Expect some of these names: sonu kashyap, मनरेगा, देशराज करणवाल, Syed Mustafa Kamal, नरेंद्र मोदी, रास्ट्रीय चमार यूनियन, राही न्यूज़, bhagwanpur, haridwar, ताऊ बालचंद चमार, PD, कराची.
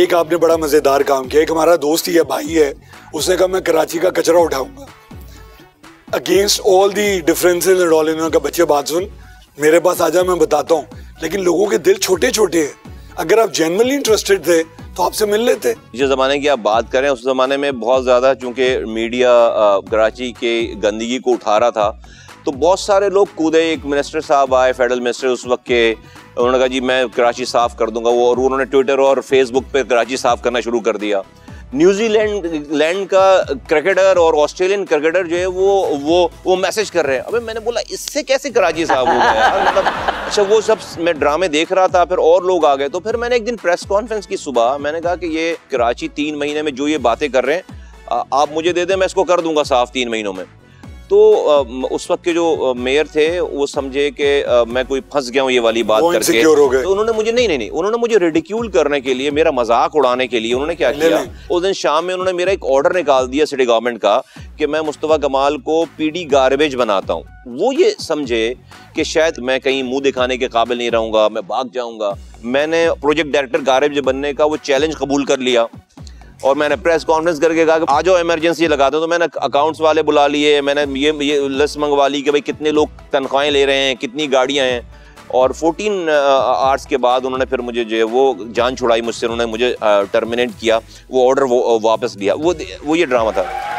एक आपने बड़ा मज़ेदार काम किया। एक हमारा दोस्त ही है, भाई है, उसने कहा मैं कराची का कचरा उठाऊंगा। Against all the differences and all, इन्होंने कहा बच्चे बात सुन, मेरे पास आ जा, मैं बताता हूँ। लेकिन लोगों के दिल छोटे छोटे हैं, अगर आप जेन्युइनली इंटरेस्टेड थे तो आपसे मिल लेते। जिस ज़माने की आप बात करें उस ज़माने में बहुत ज़्यादा, चूँकि मीडिया कराची के गंदगी को उठा रहा था, तो बहुत सारे लोग कूदे। एक मिनिस्टर साहब आए, फेडरल मिनिस्टर उस वक्त के, उन्होंने कहा जी मैं कराची साफ़ कर दूंगा वो, और उन्होंने ट्विटर और फेसबुक पर कराची साफ़ करना शुरू कर दिया। न्यूजीलैंड का क्रिकेटर और ऑस्ट्रेलियन क्रिकेटर जो है वो मैसेज कर रहे हैं। अबे मैंने बोला इससे कैसे कराची साहब हो गया यार, मतलब अच्छा वो सब मैं ड्रामे देख रहा था, फिर और लोग आ गए। तो फिर मैंने एक दिन प्रेस कॉन्फ्रेंस की सुबह, मैंने कहा कि ये कराची 3 महीने में जो ये बातें कर रहे हैं, आप मुझे दे दें, मैं इसको कर दूंगा साफ 3 महीनों में। तो उस वक्त के जो मेयर थे वो समझे कि मैं कोई फंस गया हूँ ये वाली बात करके, तो उन्होंने मुझे नहीं उन्होंने मुझे रिडिक्यूल करने के लिए, मेरा मजाक उड़ाने के लिए उन्होंने क्या किया, उस दिन शाम में उन्होंने मेरा एक ऑर्डर निकाल दिया सिटी गवर्नमेंट का कि मैं मुस्तफ़ा कमाल को PD गार्बेज बनाता हूँ। वो ये समझे कि शायद मैं कहीं मुंह दिखाने के काबिल नहीं रहूँगा, मैं भाग जाऊँगा। मैंने प्रोजेक्ट डायरेक्टर गार्बेज बनने का वो चैलेंज कबूल कर लिया और मैंने प्रेस कॉन्फ्रेंस करके कहा कि आ जाओ इमरजेंसी लगा दो। तो मैंने अकाउंट्स वाले बुला लिए, मैंने ये लिस्ट मंगवा ली कि भाई कितने लोग तनख्वाहें ले रहे हैं, कितनी गाड़ियां हैं, और 14 आवर्स के बाद उन्होंने फिर मुझे जो है वो जान छुड़ाई मुझसे, उन्होंने मुझे टर्मिनेट किया, वो ऑर्डर वापस लिया। वो ये ड्रामा था।